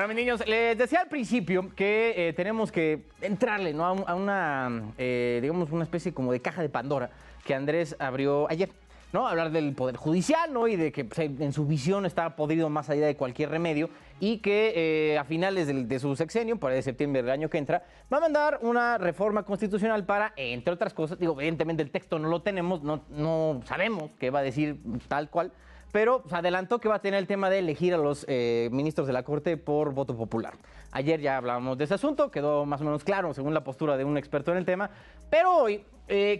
Bueno, mis niños, les decía al principio que tenemos que entrarle, ¿no?, a una, digamos, una especie como de caja de Pandora que Andrés abrió ayer, ¿no? Hablar del Poder Judicial, ¿no? Y de que, pues, en su visión está podrido más allá de cualquier remedio y que a finales de su sexenio, para de septiembre del año que entra, va a mandar una reforma constitucional para, entre otras cosas, digo, evidentemente el texto no lo tenemos, no sabemos qué va a decir tal cual, pero se adelantó que va a tener el tema de elegir a los ministros de la Corte por voto popular. Ayer ya hablábamos de ese asunto, quedó más o menos claro según la postura de un experto en el tema, pero hoy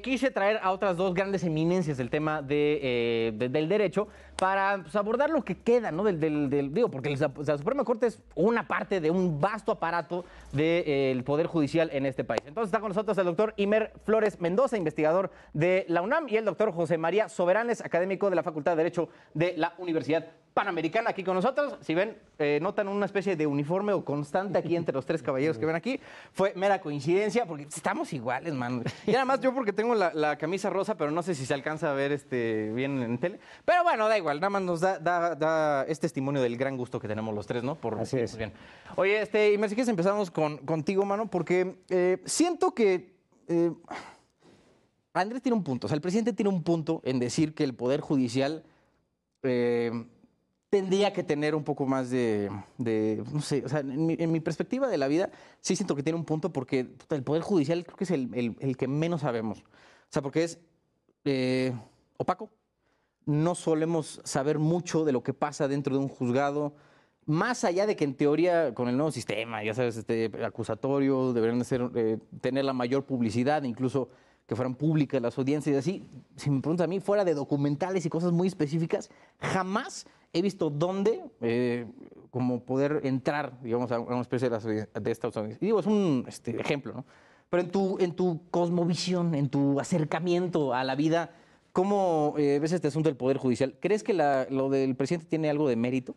quise traer a otras dos grandes eminencias del tema del derecho para, pues, abordar lo que queda, ¿no? Digo, porque la Suprema Corte es una parte de un vasto aparato del Poder Judicial en este país. Entonces está con nosotros el doctor Imer Flores Mendoza, investigador de la UNAM, y el doctor José María Soberanes, académico de la Facultad de Derecho de la Universidad Panamericana, aquí con nosotros. Si ven, notan una especie de uniforme o constante aquí entre los tres caballeros que ven aquí. Fue mera coincidencia, porque estamos iguales, man. Y nada más yo porque tengo la camisa rosa, pero no sé si se alcanza a ver bien en tele. Pero bueno, da igual, nada más nos da este testimonio del gran gusto que tenemos los tres, ¿no? Así es. Bien. Oye, Imer, si quieres empezamos contigo, mano, porque siento que... Andrés tiene un punto, o sea, el presidente tiene un punto en decir que el Poder Judicial... tendría que tener un poco más de no sé, o sea, en mi perspectiva de la vida, sí siento que tiene un punto porque puta, el Poder Judicial creo que es el que menos sabemos. O sea, porque es opaco. No solemos saber mucho de lo que pasa dentro de un juzgado, más allá de que en teoría con el nuevo sistema, ya sabes, acusatorio, deberían de ser, tener la mayor publicidad, incluso que fueran públicas las audiencias y así. Si me preguntas a mí, fuera de documentales y cosas muy específicas, jamás... he visto dónde, como poder entrar, digamos, a una especie de estas audiencias. Y digo, es un ejemplo, ¿no? Pero en tu cosmovisión, en tu acercamiento a la vida, ¿cómo ves este asunto del Poder Judicial? ¿Crees que lo del presidente tiene algo de mérito?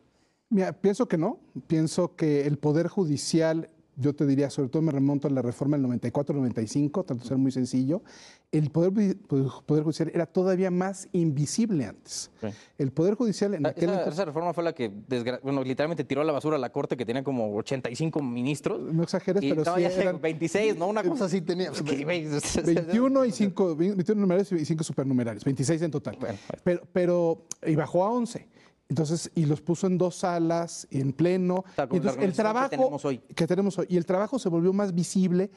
Mira, pienso que no. Pienso que el Poder Judicial, yo te diría, sobre todo me remonto a la reforma del 94-95, tanto ser muy sencillo, el Poder Judicial era todavía más invisible antes. Sí. El Poder Judicial en aquel entonces... Esa reforma fue la que, bueno, literalmente tiró a la basura a la Corte, que tenía como 85 ministros. No exageres, pero sí eran... 26, ¿no? Una cosa así tenía. 21 y 5, 21 numerarios y 5 supernumerarios, 26 en total. Bueno, pero y bajó a 11. Entonces, y los puso en dos salas, en pleno. Claro, entonces, el trabajo que tenemos hoy. Y el trabajo se volvió más visible,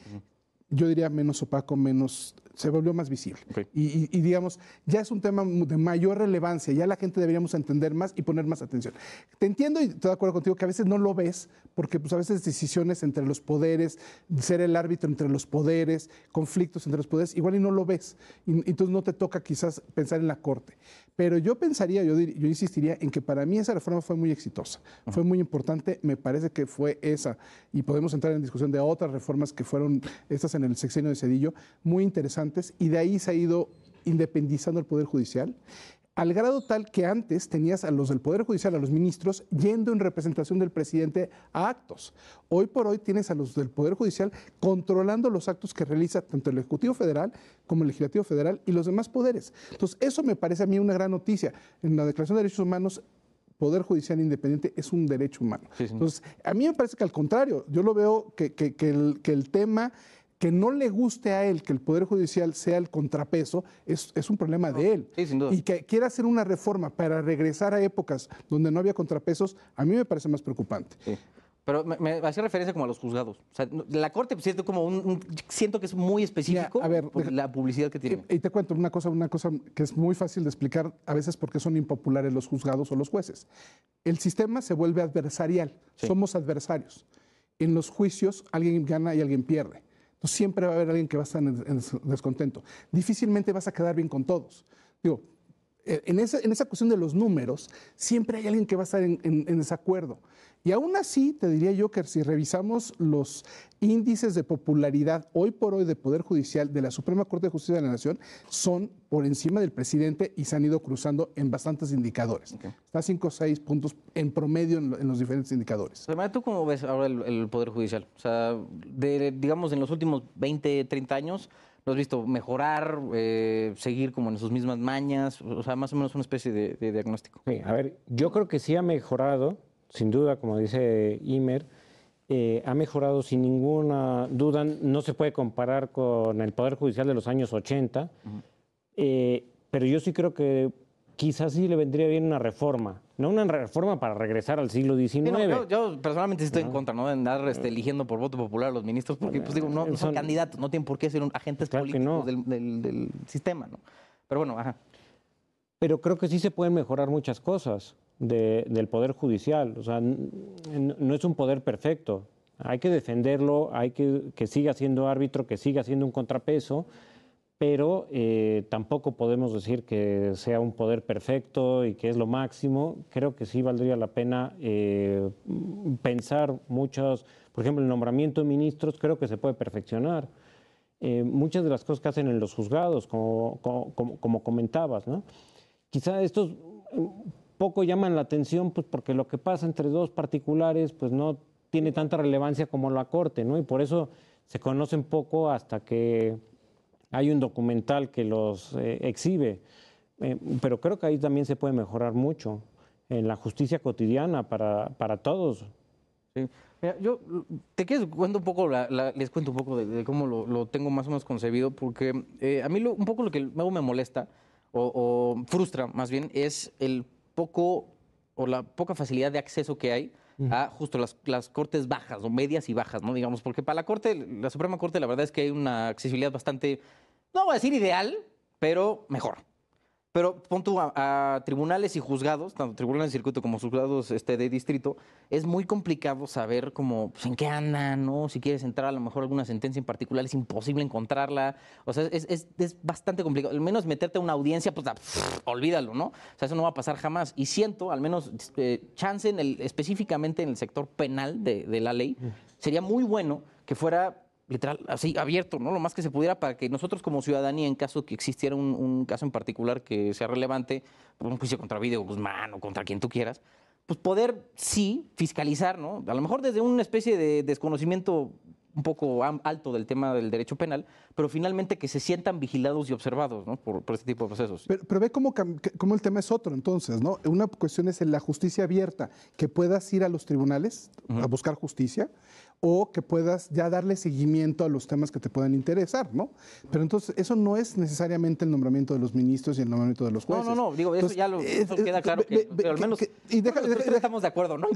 yo diría menos opaco, menos... se volvió más visible. Okay. Y digamos, ya es un tema de mayor relevancia, ya la gente deberíamos entender más y poner más atención. Te entiendo y estoy de acuerdo contigo que a veces no lo ves, porque pues a veces decisiones entre los poderes, ser el árbitro entre los poderes, conflictos entre los poderes, igual y no lo ves. Y entonces no te toca quizás pensar en la Corte. Pero yo pensaría, yo insistiría en que para mí esa reforma fue muy exitosa, fue muy importante, me parece que fue esa. Y podemos entrar en discusión de otras reformas que fueron estas en el sexenio de Zedillo, muy interesantes. Y de ahí se ha ido independizando el Poder Judicial, al grado tal que antes tenías a los del Poder Judicial, a los ministros, yendo en representación del presidente a actos. Hoy por hoy tienes a los del Poder Judicial controlando los actos que realiza tanto el Ejecutivo Federal como el Legislativo Federal y los demás poderes. Entonces, eso me parece a mí una gran noticia. En la Declaración de Derechos Humanos, Poder Judicial Independiente es un derecho humano. Sí, sí. Entonces, a mí me parece que al contrario, yo lo veo que el tema... que no le guste a él que el Poder Judicial sea el contrapeso, es un problema de él. Sí, sin duda. Y que quiera hacer una reforma para regresar a épocas donde no había contrapesos, a mí me parece más preocupante. Sí. Pero me hacía referencia como a los juzgados. O sea, la Corte, pues, siento, como siento que es muy específico. Ya, a ver, por la publicidad que tiene. Y te cuento una cosa que es muy fácil de explicar a veces porque son impopulares los juzgados o los jueces. El sistema se vuelve adversarial. Sí. Somos adversarios. En los juicios alguien gana y alguien pierde. Entonces, siempre va a haber alguien que va a estar en descontento. Difícilmente vas a quedar bien con todos. Digo, en esa cuestión de los números, siempre hay alguien que va a estar en desacuerdo. Y aún así, te diría yo que si revisamos los índices de popularidad hoy por hoy de Poder Judicial de la Suprema Corte de Justicia de la Nación, son por encima del presidente y se han ido cruzando en bastantes indicadores. Okay. Está 5 o 6 puntos en promedio en los diferentes indicadores. Además, ¿tú cómo ves ahora el Poder Judicial? O sea, digamos, en los últimos 20, 30 años... ¿Lo has visto mejorar, seguir como en sus mismas mañas? O sea, más o menos una especie de diagnóstico. Sí, a ver, yo creo que sí ha mejorado, sin duda, como dice Imer, ha mejorado sin ninguna duda, no se puede comparar con el Poder Judicial de los años 80, pero yo sí creo que quizás sí le vendría bien una reforma, no una reforma para regresar al siglo XIX. Sí, no, yo personalmente estoy en contra, ¿no?, de andar eligiendo por voto popular a los ministros, porque pues, digo, no son candidatos, no tienen por qué ser agentes políticos del sistema, ¿no? Pero bueno, pero creo que sí se pueden mejorar muchas cosas del Poder Judicial. O sea, no es un poder perfecto. Hay que defenderlo, hay que siga siendo árbitro, que siga siendo un contrapeso, pero tampoco podemos decir que sea un poder perfecto y que es lo máximo. Creo que sí valdría la pena pensar muchas... Por ejemplo, el nombramiento de ministros creo que se puede perfeccionar. Muchas de las cosas que hacen en los juzgados, como comentabas, ¿no? Quizá estos poco llaman la atención, pues porque lo que pasa entre dos particulares pues no tiene tanta relevancia como la Corte, ¿no? Y por eso se conocen poco hasta que hay un documental que los exhibe. Pero creo que ahí también se puede mejorar mucho en la justicia cotidiana para todos. Sí. Mira, yo les cuento un poco de cómo lo tengo más o menos concebido, porque a mí un poco lo que luego me molesta o frustra más bien es la poca facilidad de acceso que hay a justo las cortes bajas, o medias y bajas, ¿no? Digamos, porque para la Suprema Corte, la verdad es que hay una accesibilidad bastante, no voy a decir ideal, pero mejor. Pero pon tú a tribunales y juzgados, tanto tribunales de circuito como juzgados de distrito, es muy complicado saber cómo, pues, en qué andan, ¿no? Si quieres entrar a lo mejor alguna sentencia en particular, es imposible encontrarla. O sea, es bastante complicado. Al menos meterte a una audiencia, pues olvídalo, ¿no? O sea, eso no va a pasar jamás. Y siento, al menos chance específicamente en el sector penal de la ley, sería muy bueno que fuera... literal, así, abierto, ¿no? Lo más que se pudiera para que nosotros como ciudadanía, en caso que existiera un caso en particular que sea relevante, un juicio contra Víctor Guzmán o contra quien tú quieras, pues poder, sí, fiscalizar, ¿no? A lo mejor desde una especie de desconocimiento un poco alto del tema del derecho penal, pero finalmente que se sientan vigilados y observados, ¿no?, por este tipo de procesos. Pero ve cómo el tema es otro, entonces, ¿no? Una cuestión es en la justicia abierta, que puedas ir a los tribunales a buscar justicia, o que puedas ya darle seguimiento a los temas que te puedan interesar, ¿no? Pero entonces eso no es necesariamente el nombramiento de los ministros y el nombramiento de los jueces. No, digo, eso entonces, ya eso queda claro que al menos estamos de acuerdo, ¿no?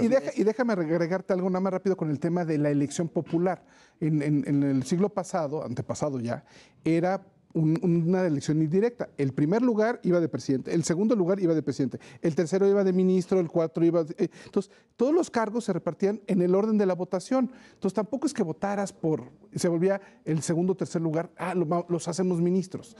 Y déjame agregarte algo nada más rápido con el tema de la elección popular. En el siglo pasado, antepasado ya, era una elección indirecta. El primer lugar iba de presidente, el segundo lugar iba de presidente, el tercero iba de ministro, el cuarto iba de... Entonces, todos los cargos se repartían en el orden de la votación. Entonces, tampoco es que votaras por... Se volvía el segundo o tercer lugar, los hacemos ministros.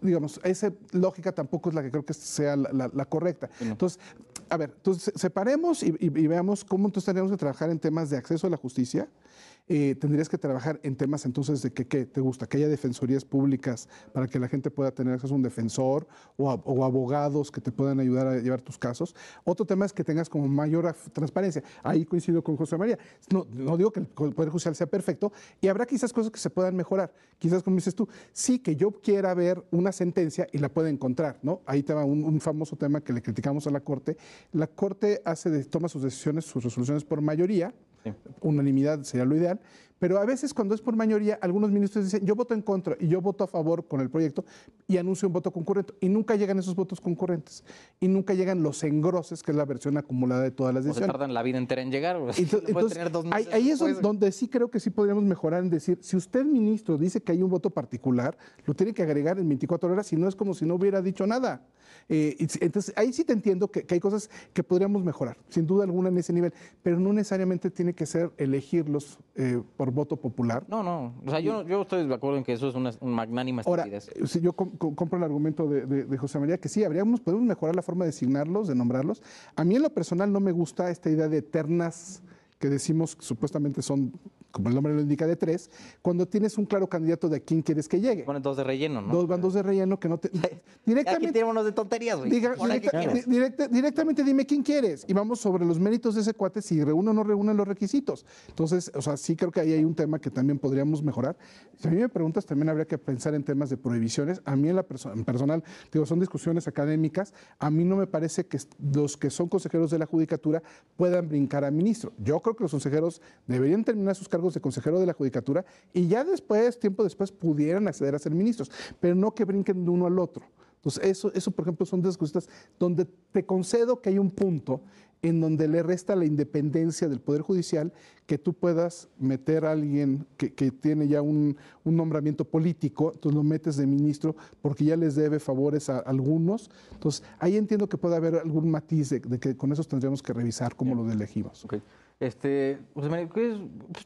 Digamos, esa lógica tampoco es la que creo que sea la correcta. No. Entonces, a ver, separemos y veamos cómo entonces tendríamos que trabajar en temas de acceso a la justicia. Tendrías que trabajar en temas entonces de que te gusta, que haya defensorías públicas para que la gente pueda tener acceso a un defensor o abogados que te puedan ayudar a llevar tus casos. Otro tema es que tengas como mayor transparencia. Ahí coincido con José María. No digo que el Poder Judicial sea perfecto y habrá quizás cosas que se puedan mejorar. Quizás, como dices tú, sí que yo quiera ver una sentencia y la pueda encontrar, ¿no? Ahí te va un famoso tema que le criticamos a la Corte. La Corte toma sus decisiones, sus resoluciones por mayoría. Sí. Unanimidad sería lo ideal, pero a veces cuando es por mayoría, algunos ministros dicen yo voto en contra y yo voto a favor con el proyecto y anuncio un voto concurrente y nunca llegan esos votos concurrentes y nunca llegan los engroses, que es la versión acumulada de todas las decisiones. O se tardan la vida entera en llegar. Entonces, tener 2 meses ahí es donde sí creo que sí podríamos mejorar en decir, si usted ministro dice que hay un voto particular, lo tiene que agregar en 24 horas, si no es como si no hubiera dicho nada. Entonces ahí sí te entiendo que hay cosas que podríamos mejorar, sin duda alguna en ese nivel, pero no necesariamente tiene que ser elegirlos por voto popular. No, o sea, yo estoy de acuerdo en que eso es una magnánima estupidez. Ahora, si yo compro el argumento de José María, que sí, podemos mejorar la forma de designarlos, de nombrarlos. A mí en lo personal no me gusta esta idea de ternas que decimos que supuestamente son como el nombre lo indica, de tres, cuando tienes un claro candidato de a quién quieres que llegue. Ponen dos de relleno, ¿no? Dos bandos de relleno que no te... Directamente... Aquí tenemos unos de tonterías, güey. Directamente dime quién quieres y vamos sobre los méritos de ese cuate, si reúne o no reúne los requisitos. Entonces, o sea, sí creo que ahí hay un tema que también podríamos mejorar. Si a mí me preguntas, también habría que pensar en temas de prohibiciones. A mí en personal, digo, son discusiones académicas. A mí no me parece que los que son consejeros de la Judicatura puedan brincar a ministro. Yo creo que los consejeros deberían terminar sus cargos de consejero de la Judicatura y ya después, tiempo después, pudieran acceder a ser ministros, pero no que brinquen de uno al otro. Entonces, eso por ejemplo, son discusiones donde te concedo que hay un punto en donde le resta la independencia del Poder Judicial que tú puedas meter a alguien que tiene ya un nombramiento político, entonces lo metes de ministro porque ya les debe favores a algunos. Entonces, ahí entiendo que puede haber algún matiz de que con eso tendríamos que revisar cómo lo elegimos. Okay. Pues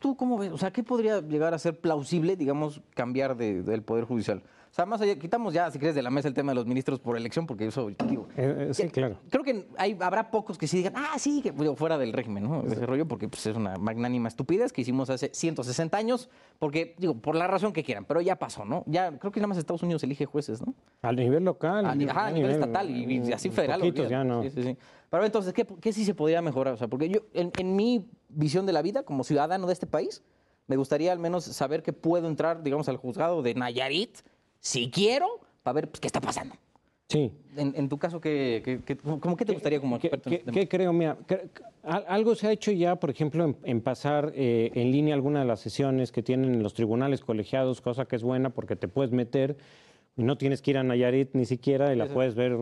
tú, ¿cómo ves? O sea, ¿qué podría llegar a ser plausible, digamos, cambiar del Poder Judicial? O sea, más allá, quitamos ya, si quieres, de la mesa el tema de los ministros por elección, porque eso... Digo, sí, claro. Creo que habrá pocos que sí digan, ah, sí, que fuera del régimen, ¿no? Ese rollo, porque pues, es una magnánima estupidez que hicimos hace 160 años, porque, digo, por la razón que quieran, pero ya pasó, ¿no? Ya, creo que nada más Estados Unidos elige jueces, ¿no? Al nivel local. Ajá, a nivel estatal y así federal. Poquitos, ya no. Sí, sí, sí. Pero entonces, ¿qué sí se podría mejorar? O sea, porque yo, en mi visión de la vida, como ciudadano de este país, me gustaría al menos saber que puedo entrar, digamos, al juzgado de Nayarit, si quiero, para ver pues, qué está pasando. Sí. En tu caso, ¿qué te gustaría como experto? ¿Qué creo? Mira, algo se ha hecho ya, por ejemplo, en pasar en línea algunas de las sesiones que tienen los tribunales colegiados, cosa que es buena porque te puedes meter. No tienes que ir a Nayarit ni siquiera y la puedes ver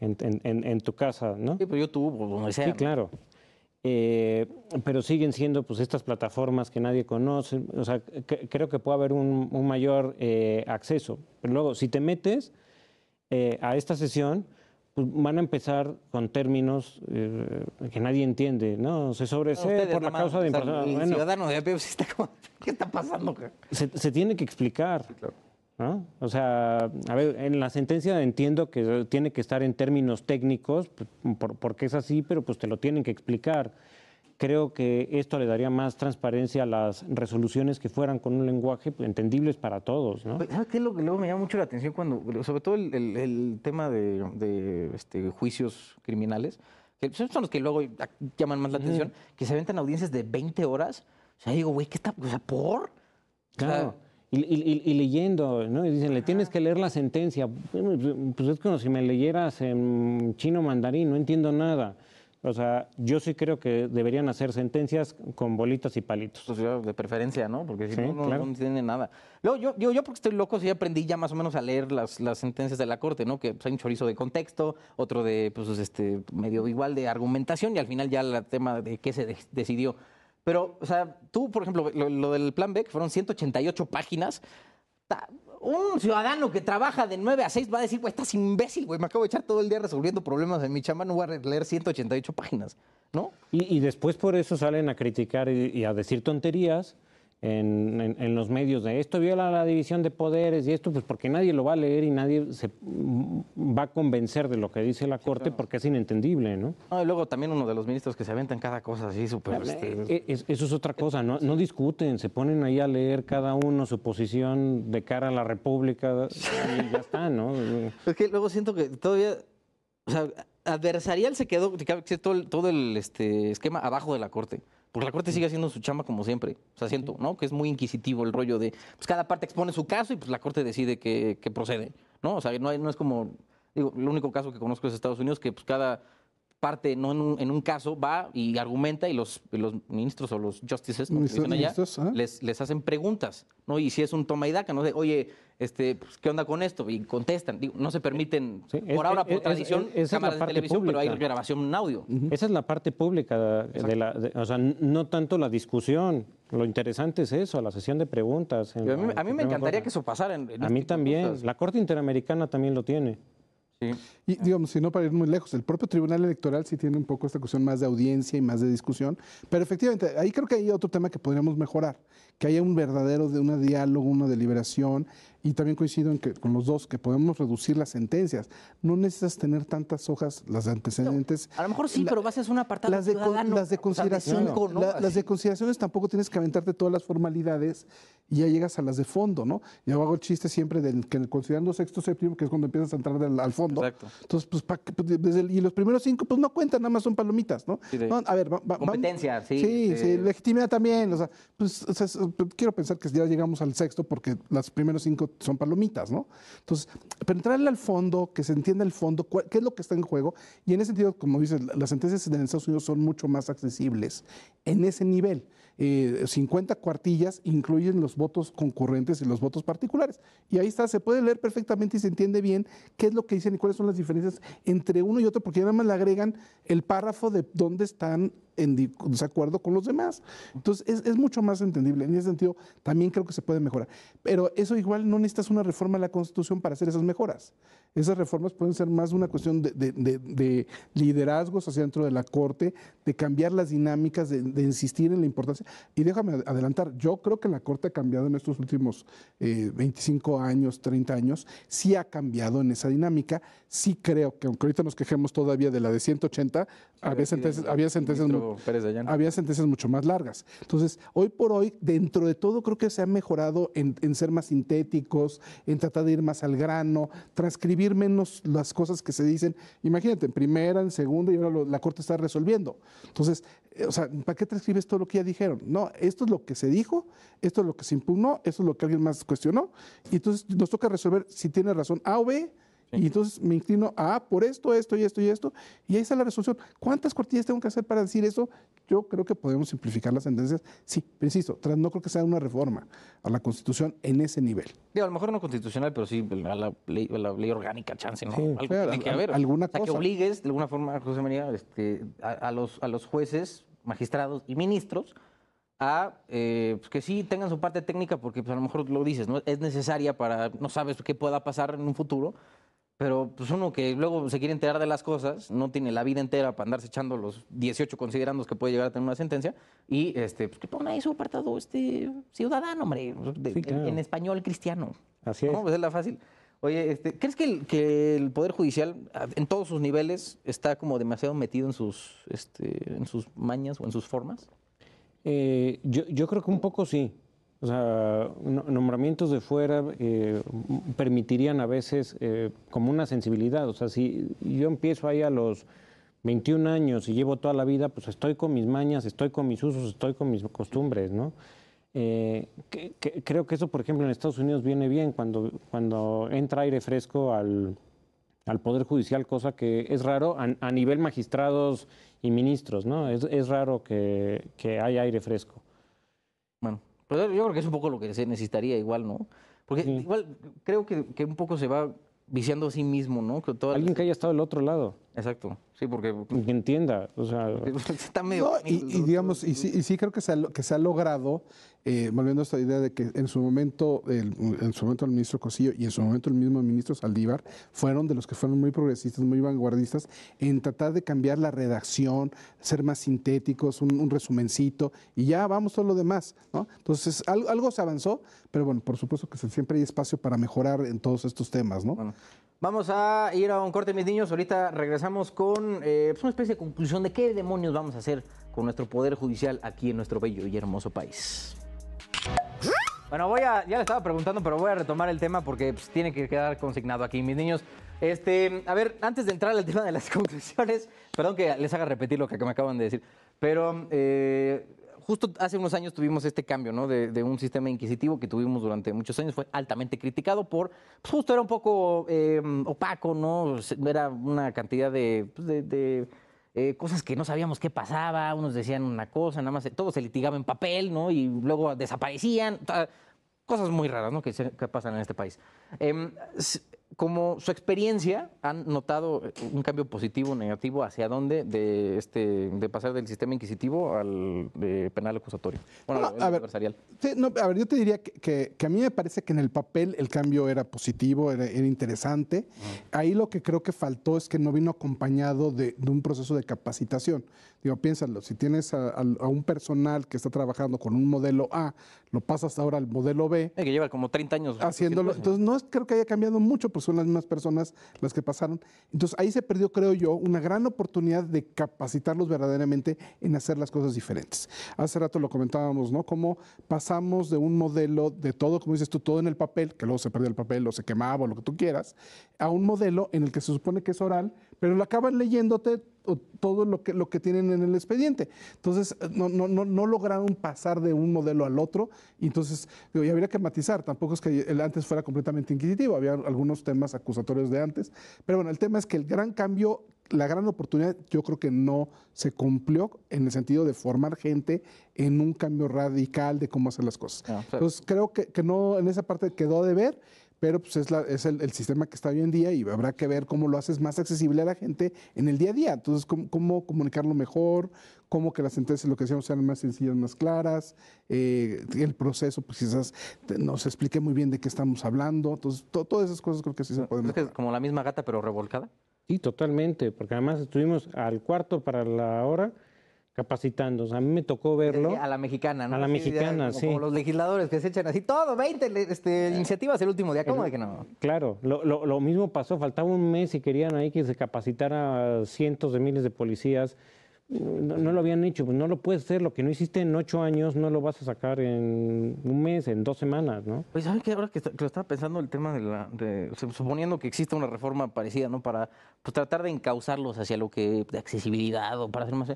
en tu casa, ¿no? Sí, pero YouTube o donde sea. Sí, claro. Pero siguen siendo pues estas plataformas que nadie conoce. O sea, creo que puede haber un mayor acceso. Pero luego, si te metes a esta sesión, pues van a empezar con términos que nadie entiende, ¿no? Se sobresee por la causa de imparcialidad. Bueno, el ciudadano de a pie está como, ¿qué está pasando? Se tiene que explicar. Sí, claro. ¿No? O sea, a ver, en la sentencia entiendo que tiene que estar en términos técnicos, porque es así, pero pues te lo tienen que explicar. Creo que esto le daría más transparencia a las resoluciones que fueran con un lenguaje entendibles para todos, ¿no? ¿Sabes qué es lo que luego me llama mucho la atención cuando, sobre todo el tema de juicios criminales, que son los que luego llaman más la atención, que se aventan audiencias de 20 horas? O sea, digo, güey, ¿qué está? O sea, ¿por? Claro. O sea, y leyendo, ¿no? Y dicen, le tienes que leer la sentencia. Pues es como si me leyeras en chino mandarín, no entiendo nada. O sea, yo sí creo que deberían hacer sentencias con bolitas y palitos. Pues yo, de preferencia, ¿no? Porque si sí, no, claro, no entiende nada. Luego, yo porque estoy loco, sí aprendí ya más o menos a leer las sentencias de la Corte, ¿no? Que pues, hay un chorizo de contexto, otro de, pues, medio igual de argumentación y al final ya el tema de qué se decidió. Pero, o sea, tú, por ejemplo, lo del Plan B, que fueron 188 páginas, un ciudadano que trabaja de 9 a 6 va a decir, güey, estás imbécil, güey, me acabo de echar todo el día resolviendo problemas en mi chamba, no voy a leer 188 páginas, ¿no? Y después por eso salen a criticar y a decir tonterías en los medios de esto viola la división de poderes y esto, pues porque nadie lo va a leer y nadie se va a convencer de lo que dice la Corte, claro, porque es inentendible, ¿no? Ah, y luego también uno de los ministros que se aventan cada cosa así, súper... Eso es otra cosa, ¿no? No discuten, se ponen ahí a leer cada uno su posición de cara a la República y ya está, ¿no? Es que luego siento que todavía... O sea, adversarial se quedó todo el esquema abajo de la Corte. Porque la Corte sigue haciendo su chamba como siempre. O sea, siento, ¿no? Que es muy inquisitivo el rollo de... Pues cada parte expone su caso y pues la Corte decide que procede, ¿no? O sea, no es como... Digo, el único caso que conozco es Estados Unidos, que pues cada parte no en un caso va y argumenta y los ministros o los justices, como dicen allá, les hacen preguntas, ¿no? Y si es un toma y daca, no sé, oye... pues, ¿qué onda con esto? Y contestan. Digo, no se permiten, sí, por tradición, cámaras de televisión, pública, pero hay grabación en audio. Esa es la parte pública. O sea, no tanto la discusión. Lo interesante es eso, la sesión de preguntas. A mí me encantaría que eso pasara. A mí también. La Corte Interamericana también lo tiene. Sí. Y digamos, si no para ir muy lejos, el propio Tribunal Electoral sí tiene un poco esta cuestión más de audiencia y más de discusión, pero efectivamente, ahí creo que hay otro tema que podríamos mejorar, que haya un verdadero diálogo, una deliberación, Y también coincido en que, con los dos, que podemos reducir las sentencias. No necesitas tener tantas hojas, las antecedentes. No, a lo mejor sí, pero vas a hacer un apartado las de ciudadano. Las de consideración, las de consideraciones tampoco tienes que aventarte todas las formalidades y ya llegas a las de fondo, ¿no? Yo hago el chiste siempre del que considerando sexto, séptimo, que es cuando empiezas a entrar al fondo. Exacto. Entonces, y los primeros 5, pues no cuentan, nada más son palomitas, ¿no? Sí, no a ver, competencia, sí. Sí, sí, legitimidad también. O sea, pues, quiero pensar que ya llegamos al sexto porque los primeros 5 son palomitas, ¿no? Entonces, pero entrarle al fondo, que se entienda el fondo, qué es lo que está en juego. Y en ese sentido, como dices, las sentencias en Estados Unidos son mucho más accesibles en ese nivel. 50 cuartillas incluyen los votos concurrentes y los votos particulares. Y ahí está, se puede leer perfectamente y se entiende bien qué es lo que dicen y cuáles son las diferencias entre uno y otro, porque nada más le agregan el párrafo de dónde están en desacuerdo con los demás. Entonces, es mucho más entendible. En ese sentido, también creo que se puede mejorar. Pero eso igual no necesitas una reforma a la Constitución para hacer esas mejoras. Esas reformas pueden ser más una cuestión de liderazgos hacia dentro de la Corte, de cambiar las dinámicas, de insistir en la importancia. Y déjame adelantar, yo creo que la Corte ha cambiado en estos últimos 25 años, 30 años, sí ha cambiado en esa dinámica, sí creo que aunque ahorita nos quejemos todavía de la de 180, había sentencias mucho más largas. Entonces, hoy por hoy, dentro de todo, creo que se ha mejorado en ser más sintéticos, en tratar de ir más al grano, transcribir menos las cosas que se dicen. Imagínate, en primera, en segunda, y ahora la Corte está resolviendo. Entonces, o sea, ¿para qué transcribes todo lo que ya dijeron? No, esto es lo que se dijo, esto es lo que se impugnó, esto es lo que alguien más cuestionó, y entonces nos toca resolver si tiene razón A o B, sí. Y entonces me inclino a A por esto, esto y esto y esto, y ahí está la resolución. ¿Cuántas cuartillas tengo que hacer para decir eso? Yo creo que podemos simplificar las sentencias, sí, pero insisto, no creo que sea una reforma a la Constitución en ese nivel. Digo, a lo mejor no constitucional, pero sí a la ley orgánica, chance, ¿no? Sí, algo tiene que haber. Alguna cosa. O sea, que obligues, de alguna forma, José María, a los jueces, magistrados y ministros a pues que sí tengan su parte técnica, porque pues, a lo mejor lo dices, ¿no? Es necesaria para, no sabes qué pueda pasar en un futuro, pero pues uno que luego se quiere enterar de las cosas, no tiene la vida entera para andarse echando los 18 considerandos que puede llegar a tener una sentencia, y pues que ponga ahí su apartado ciudadano, hombre, sí, claro. En español cristiano. Así es. ¿No? Pues es la fácil. Oye, ¿crees que el Poder Judicial en todos sus niveles está como demasiado metido en sus mañas o en sus formas? Yo creo que un poco sí. O sea, nombramientos de fuera permitirían a veces como una sensibilidad. O sea, si yo empiezo ahí a los 21 años y llevo toda la vida, pues estoy con mis mañas, estoy con mis usos, estoy con mis costumbres, ¿no? Creo que eso, por ejemplo, en Estados Unidos viene bien cuando entra aire fresco al Poder Judicial, cosa que es raro a nivel magistrados y ministros, ¿no? Es raro que haya aire fresco. Bueno. Pero yo creo que es un poco lo que se necesitaría igual, ¿no? Porque sí. Igual creo que un poco se va viciando a sí mismo, ¿no? Que alguien que haya estado del otro lado. Exacto. Sí, porque... Que entienda, o sea... Está medio... No, y digamos, y sí creo que se ha logrado, volviendo a esta idea de que en su momento el ministro Cossío y en su momento el mismo ministro Saldívar fueron de los que fueron muy progresistas, muy vanguardistas, en tratar de cambiar la redacción, ser más sintéticos, un resumencito, y ya vamos todo lo demás, ¿no? Entonces, algo se avanzó, pero bueno, por supuesto que siempre hay espacio para mejorar en todos estos temas, ¿no? Bueno. Vamos a ir a un corte, mis niños. Ahorita regresamos con pues una especie de conclusión de qué demonios vamos a hacer con nuestro Poder Judicial aquí en nuestro bello y hermoso país. Bueno, ya le estaba preguntando, pero voy a retomar el tema porque pues, tiene que quedar consignado aquí, mis niños. A ver, antes de entrar al tema de las conclusiones, perdón que les haga repetir lo que me acaban de decir, pero justo hace unos años tuvimos este cambio, ¿no? de un sistema inquisitivo que tuvimos durante muchos años, fue altamente criticado por, pues justo era un poco opaco, ¿no? Era una cantidad de cosas que no sabíamos qué pasaba, unos decían una cosa, nada más, todo se litigaba en papel, ¿no? Y luego desaparecían, cosas muy raras, ¿no? Que pasan en este país. como su experiencia, ¿han notado un cambio positivo o negativo hacia dónde de pasar del sistema inquisitivo al penal acusatorio? Bueno, no, adversarial. Sí, no, a ver, yo te diría que a mí me parece que en el papel el cambio era positivo, era interesante. Ahí lo que creo que faltó es que no vino acompañado de un proceso de capacitación. Digo, piénsalo, si tienes a un personal que está trabajando con un modelo A, lo pasas ahora al modelo B. Que lleva como 30 años haciéndolo. Entonces, no creo que haya cambiado mucho, pues son las mismas personas las que pasaron. Entonces, ahí se perdió, creo yo, una gran oportunidad de capacitarlos verdaderamente en hacer las cosas diferentes. Hace rato lo comentábamos, ¿no? Cómo pasamos de un modelo de todo, como dices tú, todo en el papel, que luego se perdió el papel o se quemaba o lo que tú quieras, a un modelo en el que se supone que es oral, pero lo acaban leyéndote todo lo que tienen en el expediente. Entonces, no lograron pasar de un modelo al otro. Y entonces, digo, y habría que matizar. Tampoco es que el antes fuera completamente inquisitivo. Había algunos temas acusatorios de antes. Pero bueno, el tema es que el gran cambio, la gran oportunidad, yo creo que no se cumplió en el sentido de formar gente en un cambio radical de cómo hacer las cosas. No, claro. Entonces, creo que no, en esa parte quedó de ver. Pero pues es el sistema que está hoy en día y habrá que ver cómo lo haces más accesible a la gente en el día a día. Entonces, cómo comunicarlo mejor, cómo que las sentencias, lo que decíamos, sean más sencillas, más claras. El proceso, pues quizás nos explique muy bien de qué estamos hablando. Entonces, todas esas cosas creo que sí se pueden hacer. ¿Es como la misma gata, pero revolcada? Sí, totalmente, porque además estuvimos al cuarto para la hora capacitando. O sea, a mí me tocó verlo. A la mexicana, ¿no? A la mexicana, sí. Como los legisladores que se echan así, todo, 20 iniciativas el último día. ¿Cómo de que no? Claro, lo mismo pasó. Faltaba un mes y querían ahí que se capacitara a cientos de miles de policías. No lo habían hecho. No lo puedes hacer. Lo que no hiciste en 8 años no lo vas a sacar en un mes, en 2 semanas, ¿no? Pues, ¿saben qué? Ahora que lo estaba pensando, el tema suponiendo que exista una reforma parecida, ¿no? Para pues, tratar de encauzarlos hacia lo que de accesibilidad o para hacer más...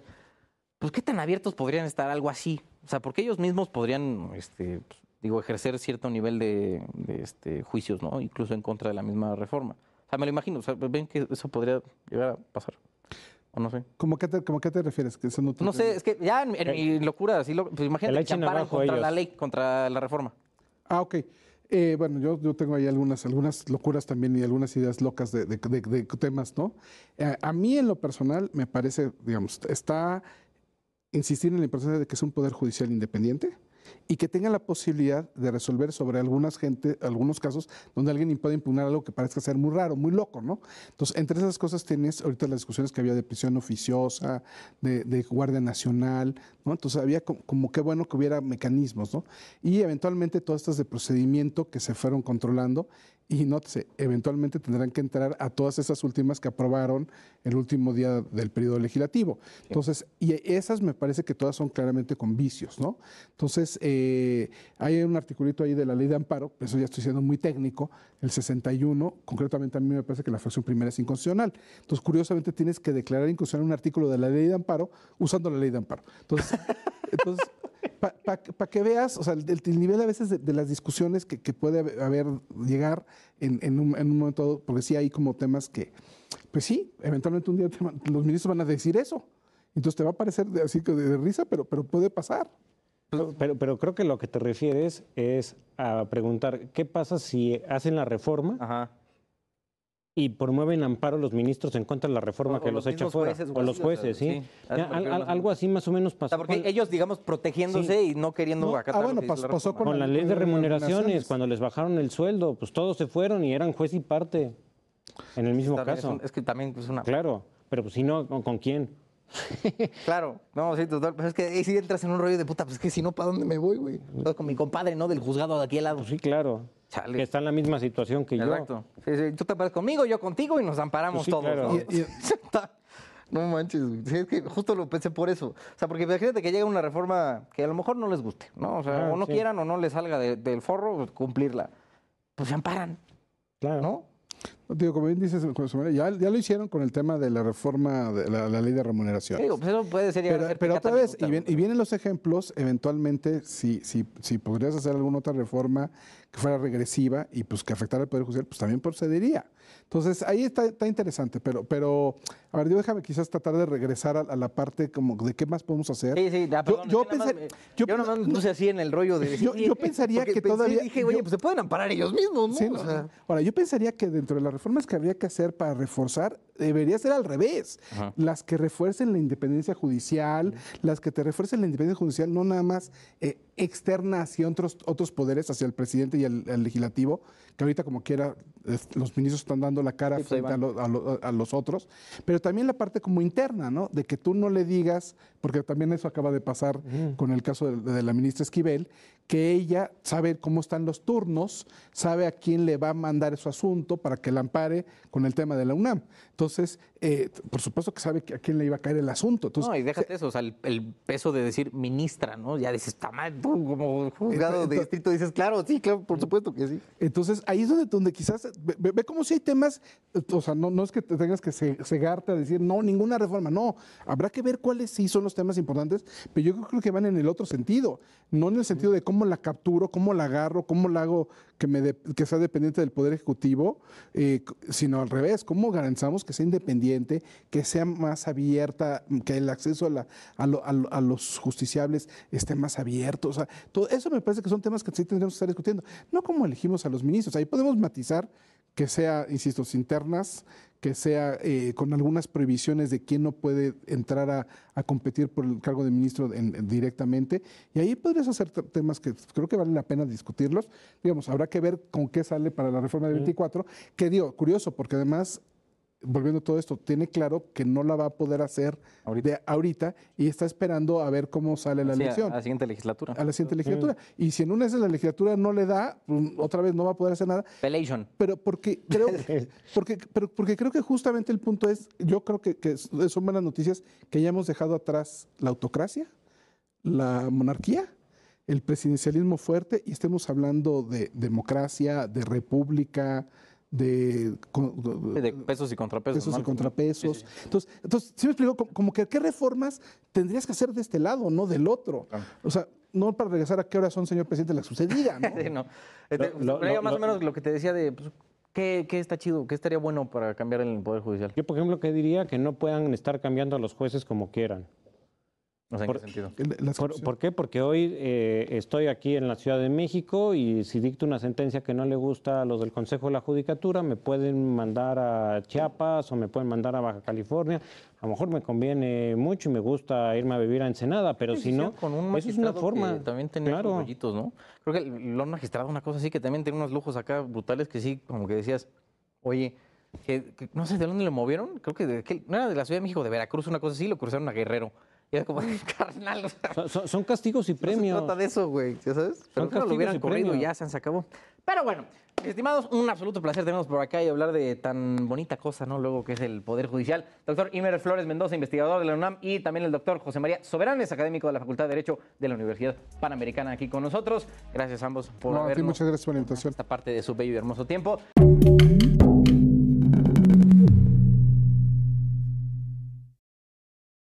Pues, ¿qué tan abiertos podrían estar algo así? O sea, porque ellos mismos podrían, ejercer cierto nivel de juicios, ¿no? Incluso en contra de la misma reforma. O sea, me lo imagino. O sea, ¿ven que eso podría llegar a pasar? O no sé. ¿Cómo qué te refieres? Que eso no sé, es que ya en mi locura, así pues imagínate que se amparan contra ellos. La ley, contra la reforma. Ah, ok. Bueno, yo tengo ahí algunas locuras también y algunas ideas locas de temas, ¿no? A mí, en lo personal, me parece, digamos, está... insistir en la importancia de que es un poder judicial independiente y que tenga la posibilidad de resolver sobre algunos casos donde alguien puede impugnar algo que parezca ser muy raro, muy loco, ¿no? Entonces, entre esas cosas tienes ahorita las discusiones que había de prisión oficiosa, de Guardia Nacional, ¿no? Entonces, había como qué bueno que hubiera mecanismos, ¿no? Y eventualmente todas estas de procedimiento que se fueron controlando. Y nótese, eventualmente tendrán que entrar a todas esas últimas que aprobaron el último día del periodo legislativo. Sí. Entonces, y esas me parece que todas son claramente con vicios, ¿no? Entonces, hay un articulito ahí de la ley de amparo, eso ya estoy siendo muy técnico, el 61, concretamente a mí me parece que la fracción primera es inconstitucional. Entonces, curiosamente tienes que declarar inconstitucional un artículo de la ley de amparo usando la ley de amparo. Entonces para que veas, o sea, el nivel a veces de las discusiones que puede llegar en un momento dado, porque sí hay como temas que, pues sí, eventualmente un día los ministros van a decir eso. Entonces te va a parecer así que de risa, pero puede pasar. Pero creo que lo que te refieres es a preguntar, ¿qué pasa si hacen la reforma? Ajá. Y promueven amparo los ministros en contra de la reforma que los echa fuera. O los jueces, ¿sí? Algo así más o menos pasó. O sea, porque ellos, digamos, protegiéndose sí. Y no queriendo acatar. Ah, bueno, pasó con la ley de remuneraciones, cuando les bajaron el sueldo, pues todos se fueron y eran juez y parte en el mismo caso. Es que también es pues, una... Claro, pero pues si no, ¿con quién? Claro, no, sí, total. Pero es que si entras en un rollo de puta, pues que si no, ¿para dónde me voy, güey? Con mi compadre, ¿no? Del juzgado de aquí al lado. Pues sí, claro. Chale. Que está en la misma situación que exacto. Yo. Exacto. Sí, tú te paras conmigo, yo contigo y nos amparamos pues sí, todos. Claro. ¿No? No manches, es que justo lo pensé por eso. O sea, porque imagínate que llega una reforma que a lo mejor no les guste, ¿no? O sea, claro, o no sí. Quieran o no les salga del forro cumplirla. Pues se amparan. Claro. ¿No? Digo, como bien dices, ya lo hicieron con el tema de la reforma de la ley de remuneraciones. Digo, pues eso puede ser... Pero otra vez, y vienen los ejemplos, eventualmente, si podrías hacer alguna otra reforma que fuera regresiva y pues que afectara al Poder Judicial, pues también procedería. Entonces, ahí está interesante, pero a ver, yo déjame quizás tratar de regresar a la parte como de qué más podemos hacer. Sí, sí, perdón, yo pensaría que todavía, dije, oye, pues se pueden amparar ellos mismos, ¿no? Sí, o sea, ahora, yo pensaría que dentro de las reformas que habría que hacer para reforzar, debería ser al revés. Ajá. Las que refuercen la independencia judicial, las que te refuercen la independencia judicial, no nada más externa hacia otros poderes, hacia el presidente y el legislativo, que ahorita como quiera los ministros están dando la cara frente a los otros, pero también la parte como interna, ¿no? De que tú no le digas, porque también eso acaba de pasar con el caso de la ministra Esquivel, que ella sabe cómo están los turnos, sabe a quién le va a mandar su asunto para que la ampare con el tema de la UNAM. Entonces, por supuesto que sabe a quién le iba a caer el asunto. Entonces, no, y déjate eso, o sea, el peso de decir ministra, ¿no? Ya dices, está mal, tú como juzgado de distrito dices, claro, sí, claro, por supuesto que sí. Entonces, ahí es donde quizás, ve como si hay temas, o sea, no es que tengas que cegarte a decir, no, ninguna reforma, no. Habrá que ver cuáles sí son los temas importantes, pero yo creo que van en el otro sentido, no en el sentido de cómo la capturo, cómo la agarro, cómo la hago que sea dependiente del Poder Ejecutivo, sino al revés, cómo garantizamos que sea independiente, que sea más abierta, que el acceso a los justiciables esté más abierto. O sea, todo eso me parece que son temas que sí tendremos que estar discutiendo. No cómo elegimos a los ministros, ahí podemos matizar que sea, insisto, internas, que sea con algunas prohibiciones de quién no puede entrar a competir por el cargo de ministro directamente. Y ahí podrías hacer temas que creo que vale la pena discutirlos. Digamos, habrá que ver con qué sale para la reforma del 24, que digo, curioso, porque además, volviendo a todo esto, tiene claro que no la va a poder hacer ahorita y está esperando a ver cómo sale la elección. A la siguiente legislatura. A la siguiente legislatura. Y si en una de la legislatura no le da, otra vez no va a poder hacer nada. Pelation. Pero porque creo que justamente el punto es, yo creo que son buenas noticias que hayamos dejado atrás la autocracia, la monarquía, el presidencialismo fuerte y estemos hablando de democracia, de república, de pesos y contrapesos. Pesos y contrapesos. Sí, sí. Entonces, sí me explico, como que qué reformas tendrías que hacer de este lado, no del otro. Ah. O sea, no para regresar a qué horas son, señor presidente, las sucedidas, ¿no? Sí, no. Más o menos lo que te decía de pues, ¿qué está chido? ¿Qué estaría bueno para cambiar en el Poder Judicial? Yo, por ejemplo, ¿qué diría? Que no puedan estar cambiando a los jueces como quieran. No sé en qué sentido. ¿Por qué? Porque hoy estoy aquí en la Ciudad de México y si dicto una sentencia que no le gusta a los del Consejo de la Judicatura, me pueden mandar a Chiapas o me pueden mandar a Baja California. A lo mejor me conviene mucho y me gusta irme a vivir a Ensenada, pero si no, eso es una forma. También tenía unos rollitos, ¿no? Creo que lo han magistrado una cosa así que también tenía unos lujos acá brutales que sí, como que decías, oye, que no sé de dónde le movieron, creo que, no era de la Ciudad de México, de Veracruz, una cosa así, lo cruzaron a Guerrero. Y era como, carnal. O sea, son castigos y premios. No se trata de eso, güey, ¿ya sabes? Pero no lo hubieran corrido, ya se acabó. Pero bueno, estimados, un absoluto placer tenernos por acá y hablar de tan bonita cosa, ¿no? Luego que es el Poder Judicial. Doctor Imer Flores Mendoza, investigador de la UNAM, y también el doctor José María Soberanes, académico de la Facultad de Derecho de la Universidad Panamericana, aquí con nosotros. Gracias a ambos por habernos. Muchas gracias por la invitación. Esta parte de su bello y hermoso tiempo.